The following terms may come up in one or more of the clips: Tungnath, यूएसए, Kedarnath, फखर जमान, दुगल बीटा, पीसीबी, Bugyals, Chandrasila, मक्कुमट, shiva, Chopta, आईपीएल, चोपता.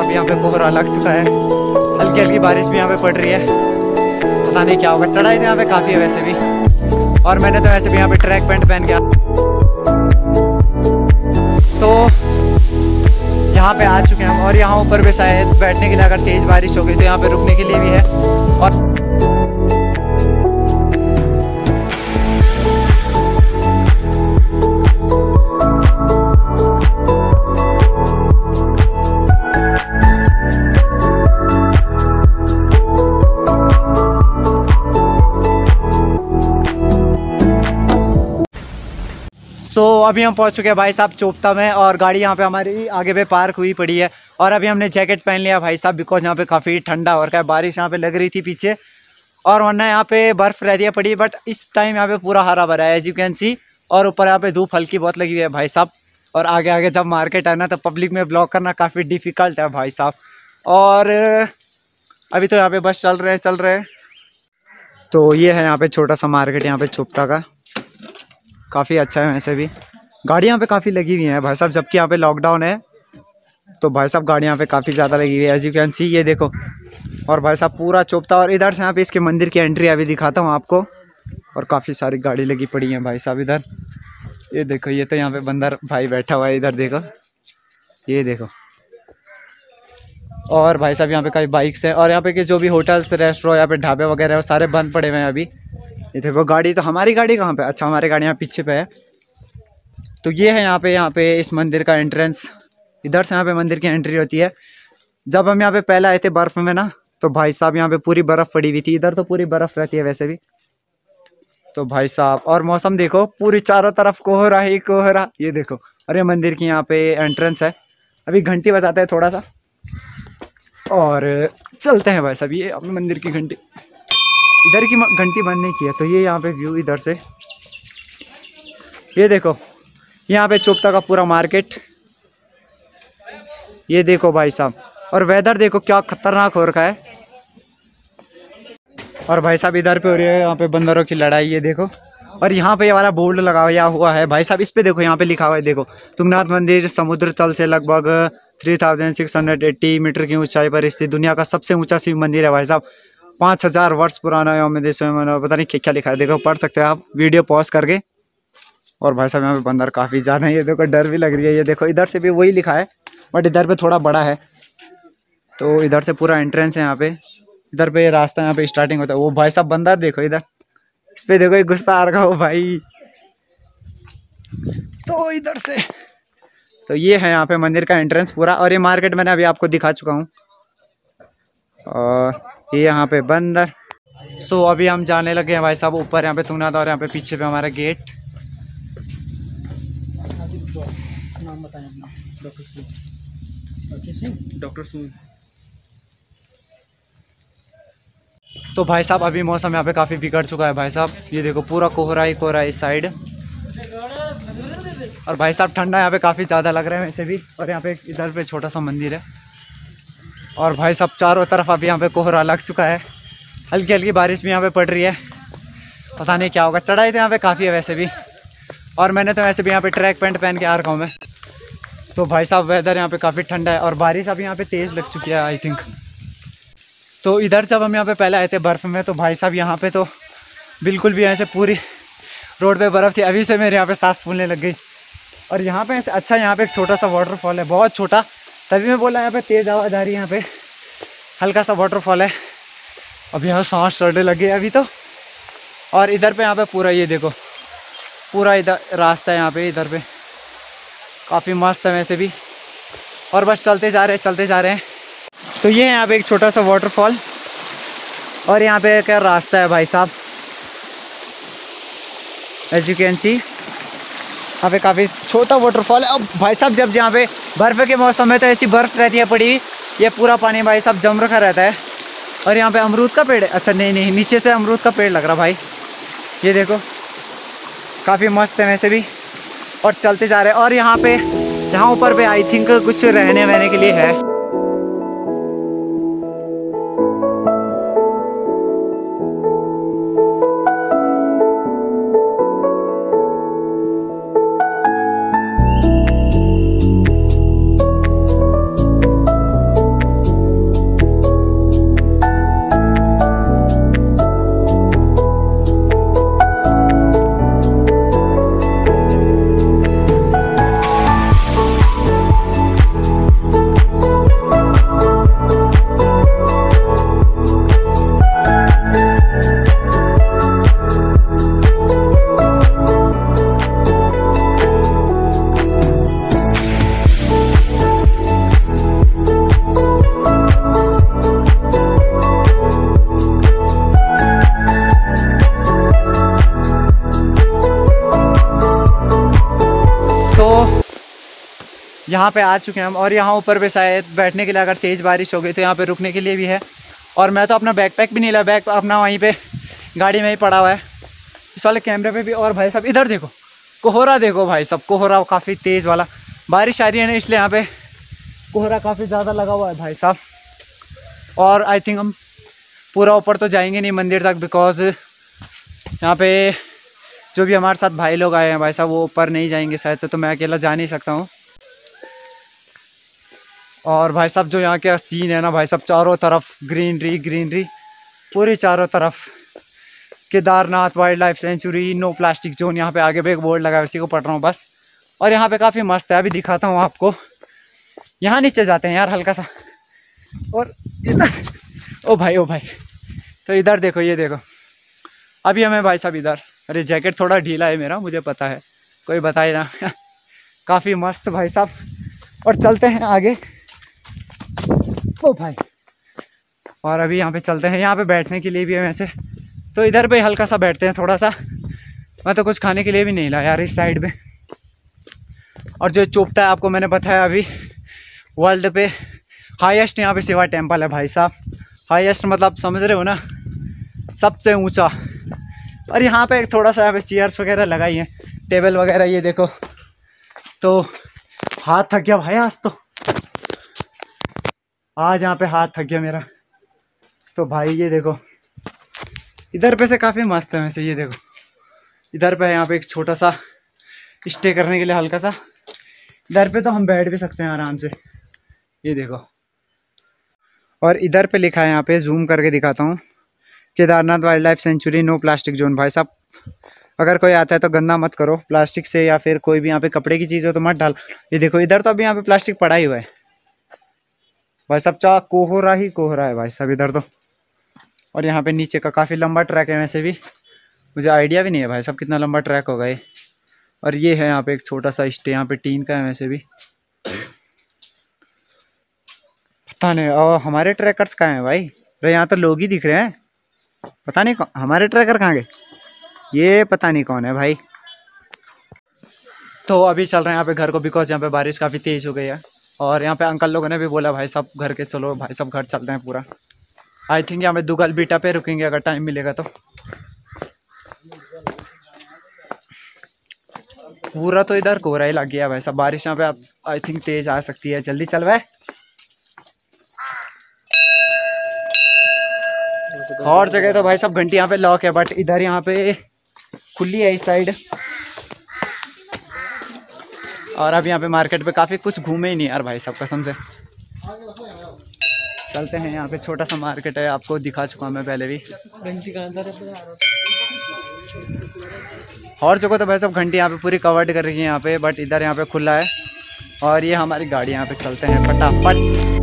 अभी यहाँ पे कोहरा लग चुका है, हल्की हल्की बारिश भी यहाँ पे पड़ रही है, पता नहीं क्या होगा। चढ़ाई तो यहाँ पे काफ़ी है वैसे भी, और मैंने तो वैसे भी यहाँ पे ट्रैक पैंट पहन के, तो यहाँ पे आ चुके हैं। और यहाँ ऊपर भी शायद बैठने के लिए अगर तेज़ बारिश हो गई तो यहाँ पे रुकने के लिए भी है। और तो अभी हम पहुंच चुके हैं भाई साहब चोपता में, और गाड़ी यहाँ पे हमारी आगे पे पार्क हुई पड़ी है। और अभी हमने जैकेट पहन लिया भाई साहब, बिकॉज यहाँ पे काफ़ी ठंडा हो रखा है, बारिश यहाँ पे लग रही थी पीछे, और वरना यहाँ पे बर्फ़ रहती है पड़ी, बट इस टाइम यहाँ पे पूरा हरा भरा है एज यू कैन सी। और ऊपर यहाँ पे धूप हल्की बहुत लगी हुई है भाई साहब, और आगे आगे जब मार्केट है ना तो पब्लिक में ब्लॉक करना काफ़ी डिफ़िकल्ट है भाई साहब। और अभी तो यहाँ पर बस चल रहे हैं। तो ये है यहाँ पर छोटा सा मार्केट यहाँ पर चोपता का, काफ़ी अच्छा है। वैसे भी गाड़ी यहाँ पे काफ़ी लगी हुई हैं भाई साहब, जबकि यहाँ पे लॉकडाउन है तो भाई साहब गाड़ी यहाँ पे काफ़ी ज़्यादा लगी हुई है एज यू कैन सी, ये देखो। और भाई साहब पूरा चोपता, और इधर से यहाँ पे इसके मंदिर की एंट्री अभी दिखाता हूँ आपको। और काफ़ी सारी गाड़ी लगी पड़ी हैं भाई साहब इधर, ये देखो। ये तो यहाँ पर बंदर भाई बैठा हुआ है इधर, देखो ये देखो। और भाई साहब यहाँ पर कई बाइक्स हैं, और यहाँ पे के जो भी होटल्स रेस्टोरेंट यहाँ पे ढाबे वगैरह वो सारे बंद पड़े हुए हैं अभी। ये देखो गाड़ी, तो हमारी गाड़ी कहाँ पे? अच्छा हमारी गाड़ी यहाँ पीछे पे है। तो ये है यहाँ पे इस मंदिर का एंट्रेंस, इधर से यहाँ पे मंदिर की एंट्री होती है। जब हम यहाँ पे पहले आए थे बर्फ़ में ना, तो भाई साहब यहाँ पे पूरी बर्फ़ पड़ी हुई थी, इधर तो पूरी बर्फ़ रहती है वैसे भी। तो भाई साहब और मौसम देखो, पूरी चारों तरफ कोहरा ही कोहरा, ये देखो। और ये मंदिर की यहाँ पे एंट्रेंस है, अभी घंटी बजाते हैं थोड़ा सा और चलते हैं भाई साहब। ये अपने मंदिर की घंटी, इधर की घंटी बंद नहीं की है। तो ये यहाँ पे व्यू इधर से, ये देखो यहाँ पे चोपता का पूरा मार्केट, ये देखो भाई साहब। और वेदर देखो क्या खतरनाक हो रखा है। और भाई साहब इधर पे हो रही है यहाँ पे बंदरों की लड़ाई, ये देखो। और यहाँ पे ये वाला बोर्ड लगाया हुआ है भाई साहब, इस पे देखो यहाँ पे लिखा हुआ है, देखो तुंगनाथ मंदिर समुद्र तल से लगभग 3680 मीटर की ऊंचाई पर स्थित दुनिया का सबसे ऊंचा शिव मंदिर है भाई साहब, 5000 वर्ष पुराना है। हमें देश में पता नहीं क्या क्या लिखा है, देखो पढ़ सकते हैं आप वीडियो पॉज करके। और भाई साहब यहाँ पे बंदर काफ़ी ज़्यादा है, ये देखो डर भी लग रही है। ये देखो इधर से भी वही लिखा है, बट इधर पे थोड़ा बड़ा है। तो इधर से पूरा एंट्रेंस है यहाँ पे, इधर पे रास्ता यहाँ पे स्टार्टिंग होता है। वो भाई साहब बंदर देखो इधर, इस पर देखो एक गुस्सा आ रहा हो भाई। तो इधर से तो ये है यहाँ पे मंदिर का एंट्रेंस पूरा, और ये मार्केट मैंने अभी आपको दिखा चुका हूँ। और ये यहाँ पे बंदर। सो अभी हम जाने लगे हैं भाई साहब ऊपर यहाँ पे तुंगनाथ, और यहाँ पे पीछे पे हमारा गेट। नाम बताएं अपना। डॉक्टर सिंह। तो भाई साहब अभी मौसम यहाँ पे काफ़ी बिगड़ चुका है भाई साहब, ये देखो पूरा कोहरा ही कोहरा इस साइड। और भाई साहब ठंडा यहाँ पे काफ़ी ज़्यादा लग रहा है वैसे भी। और यहाँ पे इधर पे छोटा सा मंदिर है, और भाई साहब चारों तरफ अभी यहाँ पे कोहरा लग चुका है, हल्की हल्की बारिश भी यहाँ पे पड़ रही है, पता नहीं क्या होगा। चढ़ाई तो यहाँ पे काफ़ी है वैसे भी, और मैंने तो वैसे भी यहाँ पे ट्रैक पैंट पहन के आ रखा हूँ मैं। तो भाई साहब वेदर यहाँ पे काफ़ी ठंडा है, और बारिश अभी यहाँ पे तेज़ लग चुकी है आई थिंक। तो इधर जब हम यहाँ पे पहले आए थे बर्फ़ में, तो भाई साहब यहाँ पर तो बिल्कुल भी ऐसे पूरी रोड पर बर्फ़ थी, अभी से मेरे यहाँ पर सांस फूलने लग गई। और यहाँ पर ऐसे अच्छा यहाँ पर एक छोटा सा वाटरफॉल है, बहुत छोटा, तभी मैं बोला यहाँ पे तेज़ आवाज़ आ रही है। यहाँ पे हल्का सा वाटरफॉल है, अब यहाँ सांस चढ़ने लगी है अभी तो। और इधर पे यहाँ पे पूरा ये देखो पूरा इधर रास्ता है यहाँ पे, इधर पे काफ़ी मस्त है वैसे भी। और बस चलते जा रहे हैं। तो ये है यहाँ पे एक छोटा सा वाटरफॉल, और यहाँ पे क्या रास्ता है भाई साहब एज यू कैन सी। यहाँ पे काफ़ी छोटा वाटरफॉल है। अब भाई साहब जब यहाँ पे बर्फ़ के मौसम में तो ऐसी बर्फ़ रहती है पड़ी, ये पूरा पानी भाई साहब जम रखा रहता है। और यहाँ पे अमरूद का पेड़ है, अच्छा नहीं नीचे से अमरूद का पेड़ लग रहा भाई, ये देखो काफ़ी मस्त है वैसे भी। और चलते जा रहे हैं, और यहाँ ऊपर पे आई थिंक कुछ रहने वहने के लिए है। यहाँ पे आ चुके हैं हम, और यहाँ ऊपर पे शायद बैठने के लिए अगर तेज़ बारिश हो गई तो यहाँ पे रुकने के लिए भी है। और मैं तो अपना बैकपैक भी नहीं लाया, बैग अपना वहीं पे गाड़ी में ही पड़ा हुआ है इस वाले कैमरे पे भी। और भाई साहब इधर देखो, कोहरा देखो भाई साहब, कोहरा काफ़ी तेज़ वाला, बारिश आ रही है ना इसलिए यहाँ पर कोहरा काफ़ी ज़्यादा लगा हुआ है भाई साहब। और आई थिंक हम पूरा ऊपर तो जाएंगे नहीं मंदिर तक, बिकॉज यहाँ पे जो भी हमारे साथ भाई लोग आए हैं भाई साहब वो ऊपर नहीं जाएंगे शायद से, तो मैं अकेला जा नहीं सकता हूँ। और भाई साहब जो यहाँ के सीन है ना भाई साहब, चारों तरफ ग्रीनरी ग्रीनरी पूरी चारों तरफ, Kedarnath wild life sanctuary, no plastic zone, यहाँ पे आगे भी एक बोर्ड लगा है उसी को पढ़ रहा हूँ बस। और यहाँ पे काफ़ी मस्त है, अभी दिखाता हूँ आपको। यहाँ नीचे जाते हैं यार हल्का सा, और इधर ओ भाई तो इधर देखो, ये देखो अभी हमें भाई साहब इधर, अरे जैकेट थोड़ा ढीला है मेरा, मुझे पता है, कोई बताए ना काफ़ी मस्त भाई साहब। और चलते हैं आगे ओ भाई, और अभी यहाँ पे चलते हैं, यहाँ पे बैठने के लिए भी है वैसे तो, इधर पे हल्का सा बैठते हैं थोड़ा सा। मैं तो कुछ खाने के लिए भी नहीं लाया यार इस साइड में। और जो चोपटा है आपको मैंने बताया अभी वर्ल्ड पे हाईएस्ट यहाँ पे शिवा टेम्पल है भाई साहब, हाईएस्ट मतलब समझ रहे हो ना, सबसे ऊंचा। और यहाँ पे थोड़ा सा यहाँ पे चेयर्स वगैरह लगाई हैं, टेबल वगैरह, ये देखो। तो हाथ थक गया भाई आज तो, आज यहाँ पे हाथ थक गया मेरा तो भाई। ये देखो इधर पे से काफ़ी मस्त है वैसे, ये देखो इधर पे है, यहाँ पे एक छोटा सा स्टे करने के लिए हल्का सा, इधर पे तो हम बैठ भी सकते हैं आराम से, ये देखो। और इधर पे लिखा है, यहाँ पे जूम करके दिखाता हूँ, Kedarnath wild life sanctuary, no plastic zone. भाई साहब अगर कोई आता है तो गंदा मत करो प्लास्टिक से, या फिर कोई भी यहाँ पे कपड़े की चीज़ हो तो मत डाल। ये देखो इधर तो अभी यहाँ पे प्लास्टिक पड़ा ही हुआ है भाई साहब, कोहरा ही कोहरा है भाई साहब इधर तो। और यहाँ पे नीचे का काफ़ी लंबा ट्रैक है वैसे भी, मुझे आइडिया भी नहीं है भाई साहब कितना लंबा ट्रैक होगा ये। और ये है यहाँ पे एक छोटा सा स्टे, यहाँ पे टीन का है वैसे भी, पता नहीं। और हमारे ट्रैकर्स कहाँ हैं भाई, अरे यहाँ तो लोग ही दिख रहे हैं, पता नहीं हमारे ट्रैकर कहाँ गए, ये पता नहीं कौन है भाई। तो अभी चल रहे हैं यहाँ पे घर को, बिकॉज यहाँ पे बारिश काफ़ी तेज़ हो गई है। और यहाँ पे अंकल लोगों ने भी बोला भाई साहब घर के चलो भाई साहब, घर चलते हैं पूरा। आई थिंक यहाँ पे दुगल बीटा पे रुकेंगे अगर टाइम मिलेगा तो। पूरा तो इधर कोहरा ही लग गया भाई साहब, बारिश यहाँ पे आई थिंक तेज आ सकती है, जल्दी चल भाई। और जगह तो भाई साहब घंटी यहाँ पे लॉक है, बट इधर यहाँ पे खुली है इस साइड। और अब यहाँ पे मार्केट पे काफ़ी कुछ घूमे ही नहीं यार भाई साहब कसम से। चलते हैं, यहाँ पे छोटा सा मार्केट है, आपको दिखा चुका मैं पहले भी। और जगह तो भाई साहब घंटी यहाँ पे पूरी कवर्ड कर रही है यहाँ पे, बट इधर यहाँ पे खुला है। और ये हमारी गाड़ी यहाँ पे, चलते हैं फटाफट।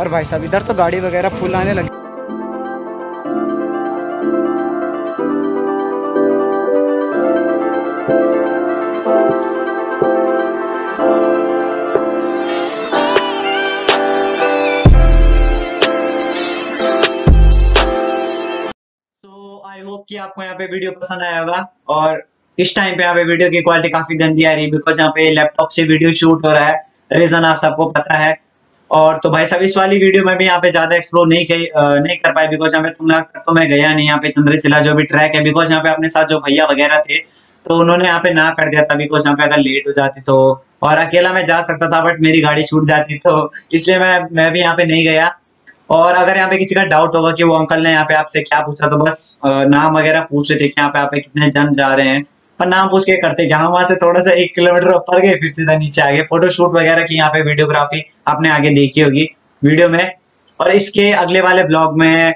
और भाई साहब इधर तो गाड़ी वगैरह फुल आने लगी। तो आई होप कि आपको यहाँ पे वीडियो पसंद आया होगा। और इस टाइम पे यहाँ पे वीडियो की क्वालिटी काफी गंदी आ रही है, बिकॉज यहाँ पे लैपटॉप से वीडियो शूट हो रहा है, रीजन आप सबको पता है। और तो भाई साहब इस वाली वीडियो में भी यहाँ पे ज्यादा एक्सप्लोर नहीं कर पाए, बिकॉज यहाँ पे तुंगनाथ तक तो मैं गया नहीं, यहाँ पे चंद्रशिला जो भी ट्रैक है, बिकॉज यहाँ पे अपने साथ जो भैया वगैरह थे तो उन्होंने यहाँ पे ना कर दिया था बिकॉज यहाँ पे अगर लेट हो जाती तो, और अकेला मैं जा सकता था बट मेरी गाड़ी छूट जाती तो इसलिए मैं भी यहाँ पे नहीं गया। और अगर यहाँ पे किसी का डाउट होगा कि वो अंकल ने यहाँ पे आपसे क्या पूछा तो बस नाम वगैरह पूछ रहे थे कि यहाँ पे आप कितने जन जा रहे हैं, पर नाम पूछ के करते क्या। हम वहाँ से थोड़ा सा 1 किलोमीटर ऊपर गए, फिर सीधा नीचे आ गए। फोटोशूट वगैरह की यहाँ पे वीडियोग्राफी आपने आगे देखी होगी वीडियो में। और इसके अगले वाले ब्लॉग में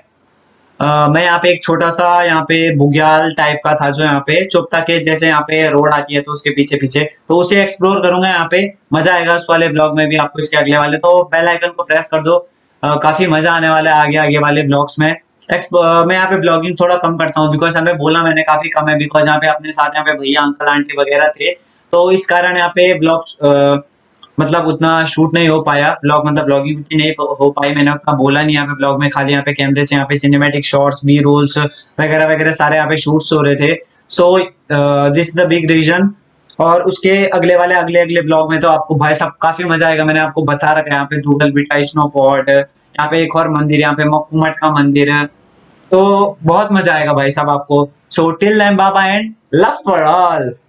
मैं यहाँ पे एक छोटा सा यहाँ पे बुग्याल टाइप का था जो यहाँ पे चोपता के जैसे यहाँ पे रोड आती है तो उसके पीछे पीछे, तो उसे एक्सप्लोर करूंगा, यहाँ पे मजा आएगा उस वाले ब्लॉग में भी आपको इसके अगले वाले। तो बेल आइकन को प्रेस कर दो, काफी मजा आने वाला है आगे आगे वाले ब्लॉग्स में। मैं यहाँ पे ब्लॉगिंग थोड़ा कम करता हूँ बिकॉज हमें बोला मैंने काफी कम है, बिकॉज यहाँ पे अपने साथ यहाँ पे भैया अंकल आंटी वगैरह थे तो इस कारण यहाँ पे ब्लॉग मतलब उतना शूट नहीं हो पाया, ब्लॉग मतलब ब्लॉगिंग उतनी नहीं हो पाई। मैंने उतना बोला नहीं यहाँ पे ब्लॉग में, खाली यहाँ पे कैमरे से यहाँ पे सिनेमैटिक शॉट्स बी रोल्स वगैरह वगैरह सारे यहाँ पे शूट्स हो रहे थे। So this is the big reason. और उसके अगले वाले अगले ब्लॉग में तो आपको भाई साहब काफी मजा आएगा। मैंने आपको बता रखा है यहाँ पे दूगल बिटा स्नो पॉट, यहाँ पे एक और मंदिर यहाँ पे मक्कुमट का मंदिर है, तो बहुत मजा आएगा भाई साहब आपको। So till then bye bye and love for all.